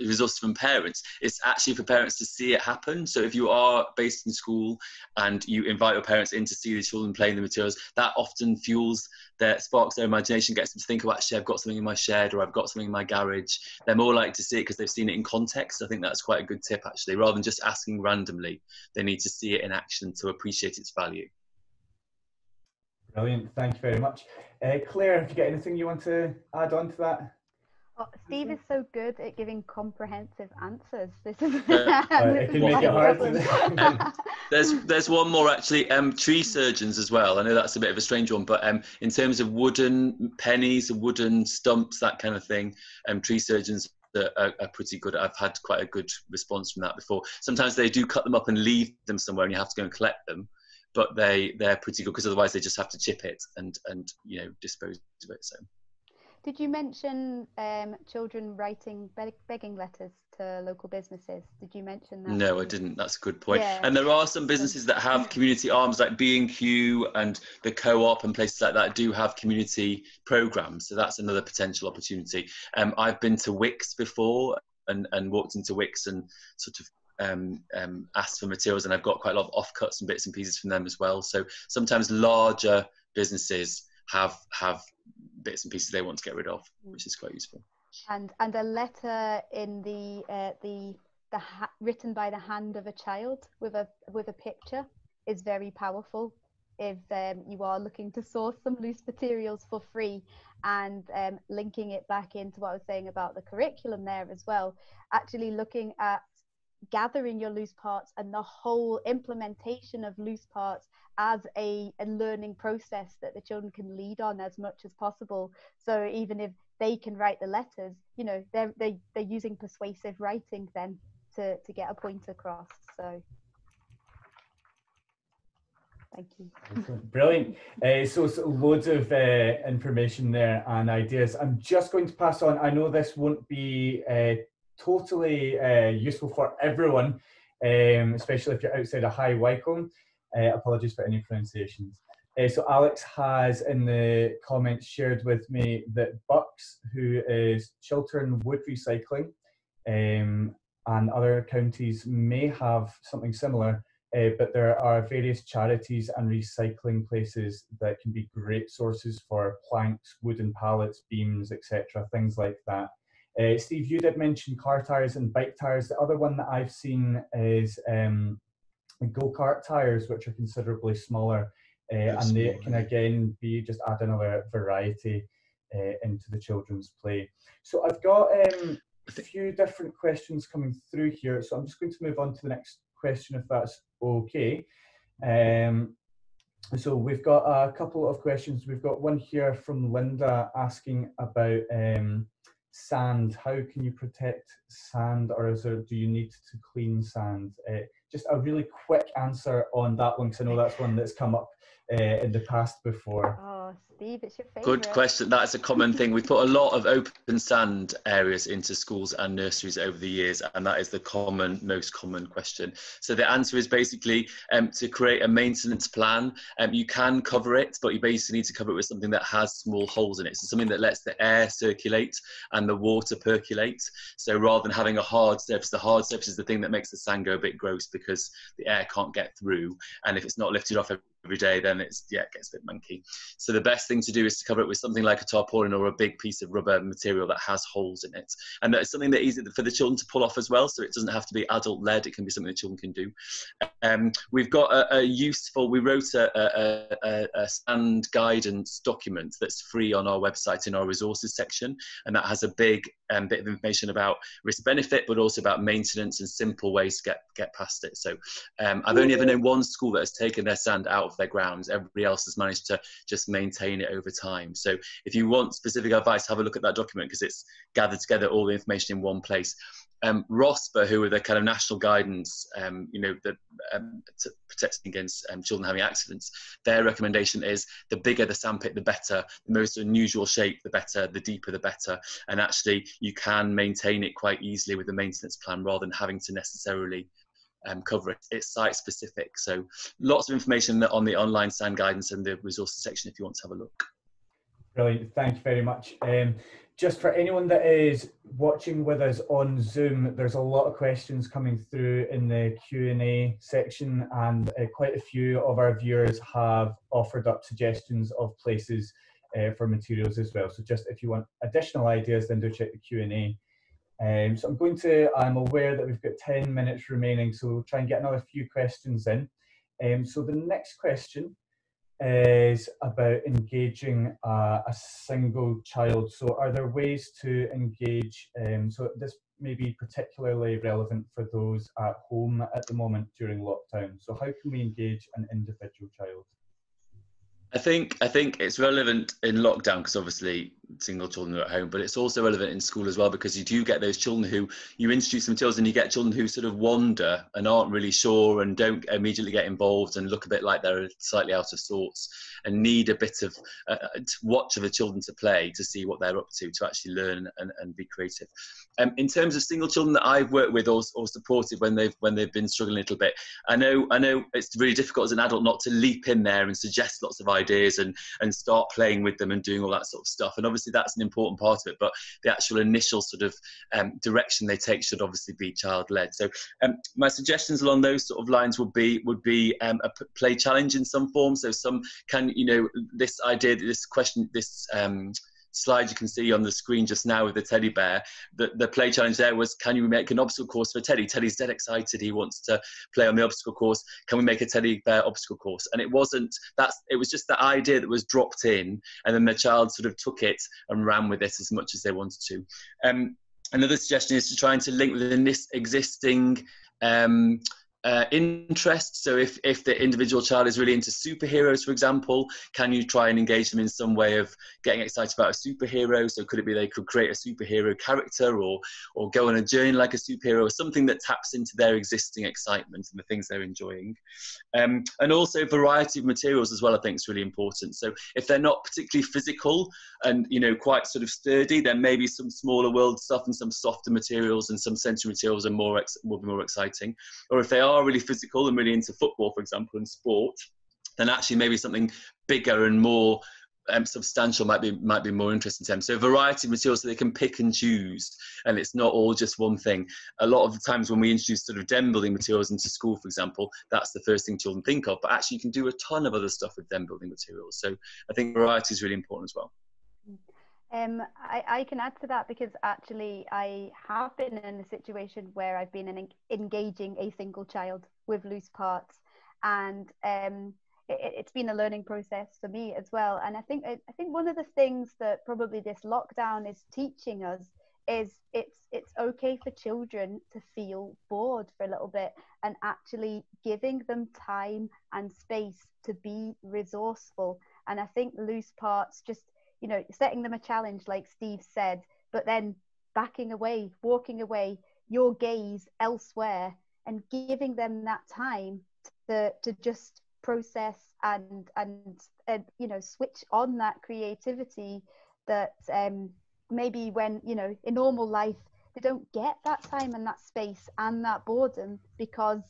resources from parents, it's actually for parents to see it happen. So if you are based in school and you invite your parents in to see the children playing the materials, that often fuels their, sparks their imagination, gets them to think, oh, actually I've got something in my shed, or I've got something in my garage. They're more likely to see it because they've seen it in context. I think that's quite a good tip, actually. Rather than just asking randomly, they need to see it in action to appreciate its value. Brilliant, thank you very much. Claire, have you got anything you want to add on to that? Oh, Steve is so good at giving comprehensive answers. This is it can make it hard. There's one more actually. Tree surgeons as well. I know that's a bit of a strange one, but in terms of wooden pennies, wooden stumps, that kind of thing, tree surgeons are pretty good. I've had quite a good response from that before. Sometimes they do cut them up and leave them somewhere, and you have to go and collect them. But they're pretty good because otherwise they just have to chip it and you know, dispose of it. So. Did you mention children writing begging letters to local businesses? Did you mention that? No, I didn't. That's a good point. Yeah. And there are some businesses that have community arms, like B&Q and the Co-op and places like that do have community programs. So that's another potential opportunity. I've been to Wicks before and walked into Wicks and sort of asked for materials, and I've got quite a lot of offcuts and bits and pieces from them as well. So sometimes larger businesses have bits and pieces they want to get rid of, which is quite useful. And a letter in written by the hand of a child with a picture is very powerful if you are looking to source some loose materials for free. And linking it back into what I was saying about the curriculum there as well, actually looking at gathering your loose parts and the whole implementation of loose parts as a learning process that the children can lead on as much as possible. So even if they can write the letters, you know, they're using persuasive writing then to get a point across. So thank you. Brilliant. So loads of information there and ideas. I'm just going to pass on. I know this won't be totally useful for everyone, especially if you're outside of High Wycombe. Apologies for any pronunciations. So Alex has in the comments shared with me that Bucks, who is Chiltern Wood Recycling, and other counties may have something similar, but there are various charities and recycling places that can be great sources for planks, wooden pallets, beams, etc., things like that. Steve, you did mention car tyres and bike tyres. The other one that I've seen is go-kart tyres, which are considerably smaller, and they can again be just add another variety into the children's play. So I've got a few different questions coming through here, so I'm just going to move on to the next question if that's okay. So we've got a couple of questions. We've got one here from Linda asking about sand. How can you protect sand, or do you need to clean sand? Just a really quick answer on that one, because I know that's one that's come up in the past before. Oh, Steve, it's your favourite. Good question. That's a common thing. We've put a lot of open sand areas into schools and nurseries over the years, and that is the most common question. So the answer is basically to create a maintenance plan. You can cover it, but you basically need to cover it with something that has small holes in it. So something that lets the air circulate and the water percolate. So rather than having a hard surface, the hard surface is the thing that makes the sand go a bit gross because the air can't get through. And if it's not lifted off every day, then it gets a bit manky. So the best thing to do is to cover it with something like a tarpaulin or a big piece of rubber material that has holes in it, and that's something that is easy for the children to pull off as well. So it doesn't have to be adult led, it can be something the children can do. We've got we wrote a sand guidance document that's free on our website in our resources section, and that has a big bit of information about risk benefit, but also about maintenance and simple ways to get past it. So I've only ever known one school that has taken their sand out of their grounds. Everybody else has managed to just maintain it over time. So if you want specific advice, have a look at that document, because it's gathered together all the information in one place. ROSPA, who are the kind of national guidance, you know, that protecting against children having accidents, their recommendation is the bigger the sandpit, the better, the most unusual shape, the better, the deeper, the better. And actually, you can maintain it quite easily with a maintenance plan rather than having to necessarily cover it. It's site specific. So lots of information on the online sand guidance and the resources section if you want to have a look. Brilliant. Thank you very much. Just for anyone that is watching with us on Zoom, there's a lot of questions coming through in the Q&A section, and quite a few of our viewers have offered up suggestions of places for materials as well. So just if you want additional ideas, then do check the Q&A. So I'm aware that we've got 10 minutes remaining, so we'll try and get another few questions in. So the next question is about engaging a single child. So are there ways to engage, so this may be particularly relevant for those at home at the moment during lockdown. So how can we engage an individual child? I think it's relevant in lockdown because obviously single children are at home, but it's also relevant in school as well, because you do get those children who you introduce them to us, and you get children who sort of wander and aren't really sure and don't immediately get involved and look a bit like they're slightly out of sorts and need a bit of watch of the children to play to see what they're up to actually learn and be creative. In terms of single children that I've worked with or supported when they've been struggling a little bit, I know it's really difficult as an adult not to leap in there and suggest lots of ideas and start playing with them and doing all that sort of stuff. And obviously that's an important part of it, but the actual initial sort of direction they take should obviously be child-led. So my suggestions along those sort of lines would be a play challenge in some form. So this idea, this question, this slide you can see on the screen just now with the teddy bear, the play challenge there was, can you make an obstacle course for Teddy? Teddy's dead excited, he wants to play on the obstacle course. Can we make a teddy bear obstacle course? And it was just the idea that was dropped in, and then the child sort of took it and ran with it as much as they wanted to. Another suggestion is to try and to link within this existing interest. So if the individual child is really into superheroes, for example, can you try and engage them in some way of getting excited about a superhero? So could it be they could create a superhero character or go on a journey like a superhero, or something that taps into their existing excitement and the things they're enjoying. And also variety of materials as well, I think, is really important. So if they're not particularly physical and, you know, quite sort of sturdy, then maybe some smaller world stuff and some softer materials and some sensory materials will be more exciting. Or if they are really physical and really into football, for example, and sport, then actually maybe something bigger and more substantial might be more interesting to them. So variety of materials so they can pick and choose, and it's not all just one thing. A lot of the times when we introduce sort of den building materials into school, for example, that's the first thing children think of, but actually you can do a ton of other stuff with den building materials. So I think variety is really important as well. I can add to that, because actually I have been in a situation where I've been engaging a single child with loose parts, and it's been a learning process for me as well. And I think one of the things that probably this lockdown is teaching us is it's okay for children to feel bored for a little bit, and actually giving them time and space to be resourceful. And I think loose parts, just, you know, setting them a challenge, like Steve said, but then backing away, walking away, your gaze elsewhere, and giving them that time to just process and you know, switch on that creativity that maybe when, you know, in normal life they don't get that time and that space and that boredom, because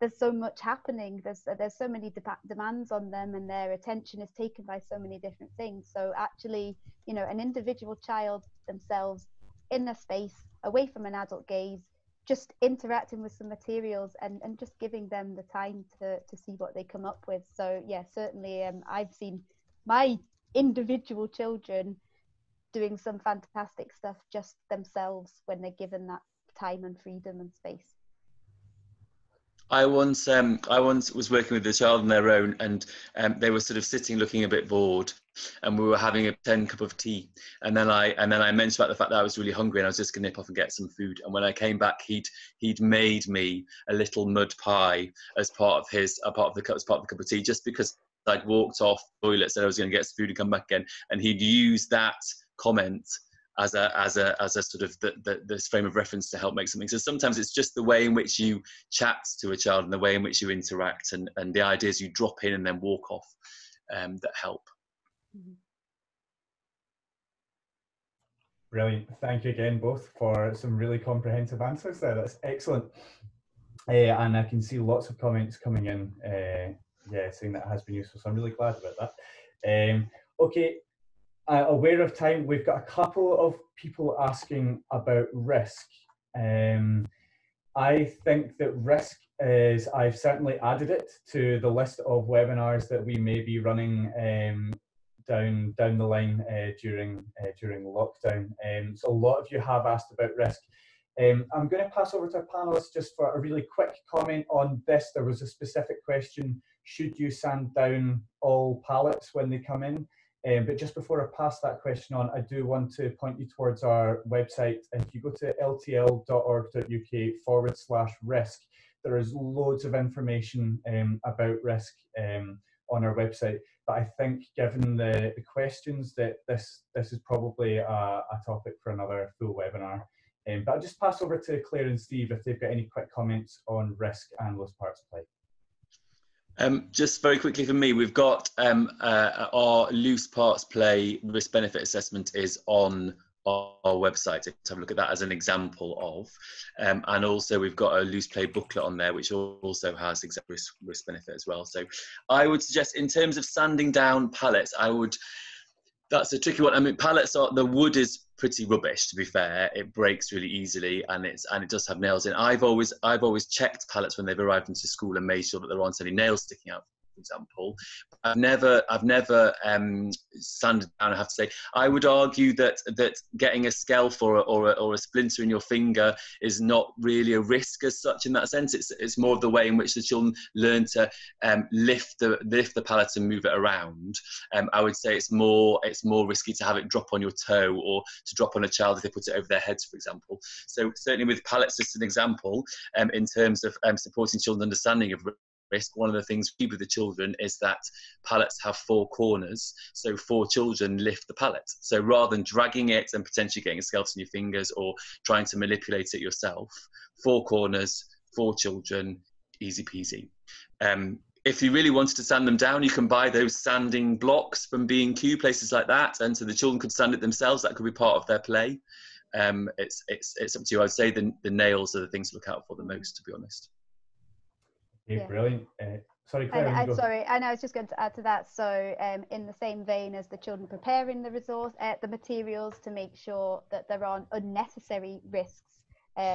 there's so much happening, there's so many demands on them, and their attention is taken by so many different things. So actually, you know, an individual child themselves in a space away from an adult gaze, just interacting with some materials and just giving them the time to see what they come up with. So yeah, certainly I've seen my individual children doing some fantastic stuff just themselves when they're given that time and freedom and space. I once was working with a child on their own, and they were sort of sitting looking a bit bored, and we were having a pretend cup of tea, and then I mentioned about the fact that I was really hungry and I was just gonna nip off and get some food. And when I came back, he'd made me a little mud pie as part of the cup of tea, just because I'd walked off the toilet, said I was gonna get some food and come back again, and he'd used that comment as a sort of this frame of reference to help make something. So sometimes it's just the way in which you chat to a child and the way in which you interact and the ideas you drop in and then walk off that help. Brilliant. Thank you again both for some really comprehensive answers there. That's excellent. And I can see lots of comments coming in saying that has been useful, so I'm really glad about that. Okay. Aware of time, we've got a couple of people asking about risk. I think that risk is, I've certainly added it to the list of webinars that we may be running down the line during lockdown. So a lot of you have asked about risk. I'm going to pass over to our panellists just for a really quick comment on this. There was a specific question, should you sand down all pallets when they come in? But just before I pass that question on, I do want to point you towards our website. If you go to ltl.org.uk/risk, there is loads of information about risk on our website. But I think given the questions, that this is probably a topic for another full webinar. But I'll just pass over to Claire and Steve if they've got any quick comments on risk and lost parts plight. Just very quickly for me, we've got our loose parts play risk benefit assessment is on our website. Let's have a look at that as an example of, and also we've got a loose play booklet on there which also has risk benefit as well. So I would suggest, in terms of sanding down pallets, that's a tricky one. I mean, pallets are, the wood is pretty rubbish, to be fair. It breaks really easily, and it does have nails in. I've always checked pallets when they've arrived into school and made sure that there aren't any nails sticking out, for example. I've never sanded down, I have to say. I would argue that getting a scalp or a splinter in your finger is not really a risk as such in that sense. It's more of the way in which the children learn to lift the pallet and move it around. I would say it's more risky to have it drop on your toe or to drop on a child if they put it over their heads, for example. So certainly with pallets, just an example, in terms of supporting children's understanding of risk, one of the things we do with the children is that pallets have four corners, so four children lift the pallet. So rather than dragging it and potentially getting a scalp in your fingers or trying to manipulate it yourself, four corners, four children, easy peasy. If you really wanted to sand them down, you can buy those sanding blocks from B&Q, places like that, and so the children could sand it themselves. That could be part of their play. It's up to you. I'd say the nails are the things to look out for the most, to be honest. Yeah, yeah. Brilliant. Sorry, Claire. And I was just going to add to that. So in the same vein as the children preparing the resource, the materials, to make sure that there aren't unnecessary risks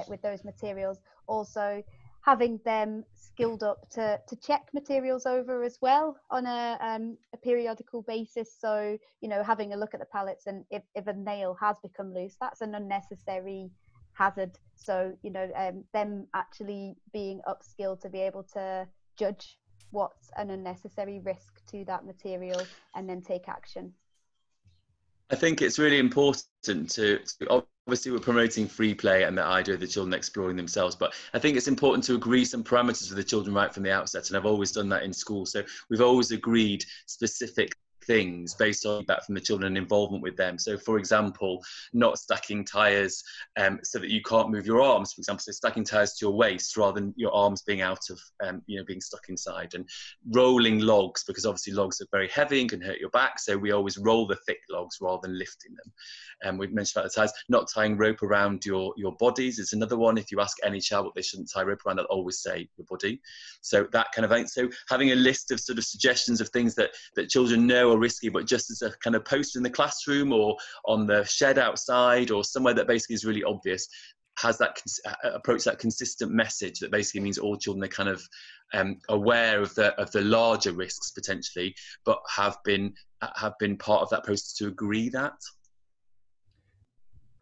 with those materials. Also having them skilled up to check materials over as well on a periodical basis. So, you know, having a look at the pallets, and if a nail has become loose, that's an unnecessary hazard. So, you know, them actually being upskilled to be able to judge what's an unnecessary risk to that material and then take action. I think it's really important to obviously we're promoting free play and the idea of the children exploring themselves, but I think it's important to agree some parameters with the children right from the outset, and I've always done that in school. So we've always agreed specific things based on feedback from the children and involvement with them. So, for example, not stacking tyres so that you can't move your arms, for example, so stacking tyres to your waist rather than your arms being out of, being stuck inside, and rolling logs, because obviously logs are very heavy and can hurt your back, so we always roll the thick logs rather than lifting them. And we've mentioned about the tyres, not tying rope around your bodies is another one. If you ask any child what they shouldn't tie rope around, they'll always say your body. So that kind of thing. So having a list of sort of suggestions of things that children know are risky, but just as a kind of post in the classroom or on the shed outside or somewhere that basically is really obvious, has that approach, that consistent message that basically means all children are kind of aware of the larger risks potentially, but have been part of that process to agree that.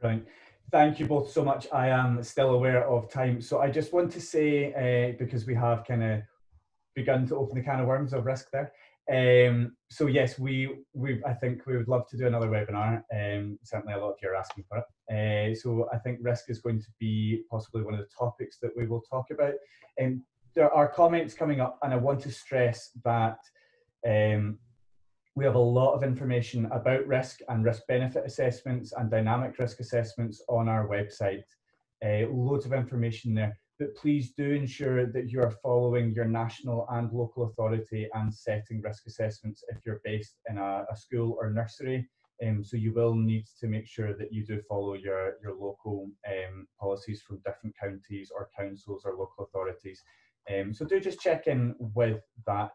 Right. Thank you both so much. I am still aware of time. So I just want to say, because we have kind of begun to open the can of worms of risk there. So yes, I think we would love to do another webinar. Certainly a lot of you are asking for it. So I think risk is going to be possibly one of the topics that we will talk about. There are comments coming up, and I want to stress that we have a lot of information about risk and risk-benefit assessments and dynamic risk assessments on our website. Loads of information there. But please do ensure that you are following your national and local authority and setting risk assessments if you're based in a school or nursery. So you will need to make sure that you do follow your local policies from different counties or councils or local authorities. So do just check in with that.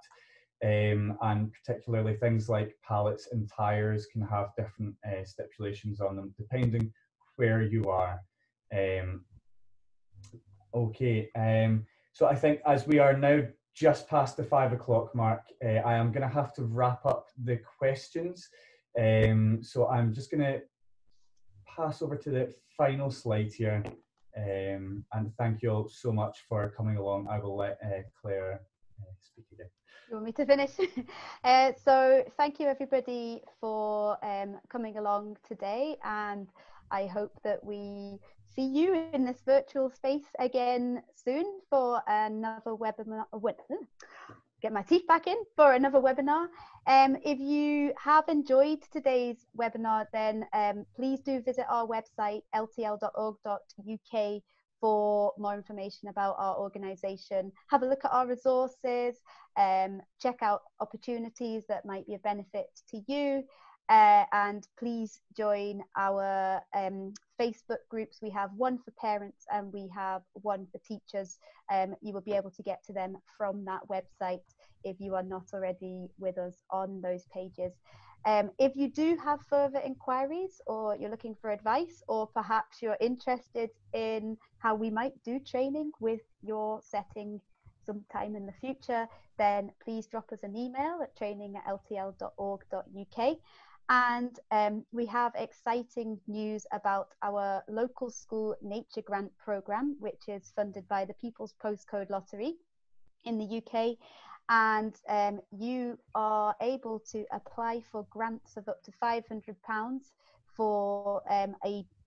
And particularly things like pallets and tyres can have different stipulations on them depending where you are. Okay, so I think as we are now just past the 5 o'clock mark, I am going to have to wrap up the questions. So I'm just going to pass over to the final slide here. And thank you all so much for coming along. I will let Claire speak again. You want me to finish? So thank you everybody for coming along today, and I hope that we see you in this virtual space again soon for another webinar. Get my teeth back in for another webinar. If you have enjoyed today's webinar, then please do visit our website ltl.org.uk for more information about our organisation. Have a look at our resources, check out opportunities that might be of benefit to you. And please join our Facebook groups. We have one for parents and we have one for teachers. You will be able to get to them from that website if you are not already with us on those pages. If you do have further inquiries, or you're looking for advice, or perhaps you're interested in how we might do training with your setting sometime in the future, then please drop us an email at training@ltl.org.uk. And we have exciting news about our local school nature grant programme, which is funded by the People's Postcode Lottery in the UK. And you are able to apply for grants of up to £500 for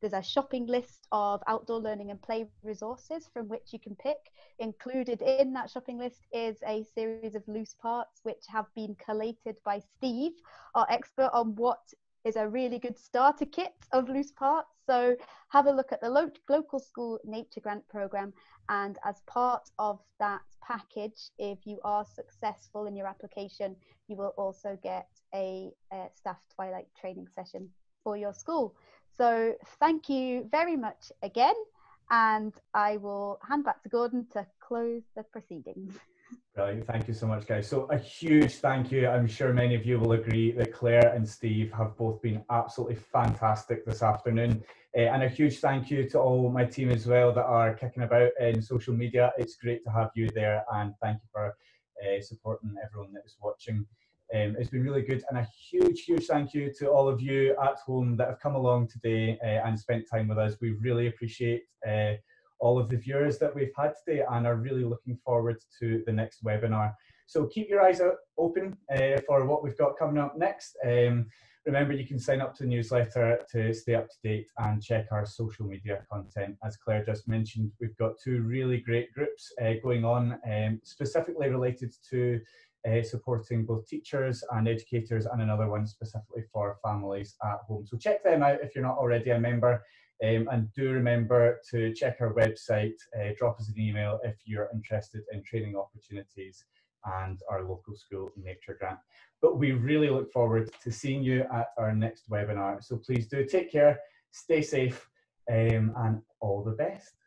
there's a shopping list of outdoor learning and play resources from which you can pick. Included in that shopping list is a series of loose parts which have been collated by Steve, our expert on what is a really good starter kit of loose parts. So have a look at the local school nature grant programme, and as part of that package, if you are successful in your application, you will also get a staff twilight training session for your school. So thank you very much again, and I will hand back to Gordon to close the proceedings. Brilliant. Thank you so much, guys. So a huge thank you. I'm sure many of you will agree that Claire and Steve have both been absolutely fantastic this afternoon. And a huge thank you to all my team as well that are kicking about in social media. It's great to have you there, and thank you for supporting everyone that is watching. It's been really good, and a huge, huge thank you to all of you at home that have come along today and spent time with us. We really appreciate all of the viewers that we've had today and are really looking forward to the next webinar. So keep your eyes open for what we've got coming up next. Remember, you can sign up to the newsletter to stay up to date and check our social media content. As Claire just mentioned, we've got two really great groups going on, specifically related to supporting both teachers and educators, and another one specifically for families at home. So check them out if you're not already a member, and do remember to check our website, drop us an email if you're interested in training opportunities and our local school nature grant. But we really look forward to seeing you at our next webinar. So please do take care, stay safe, and all the best.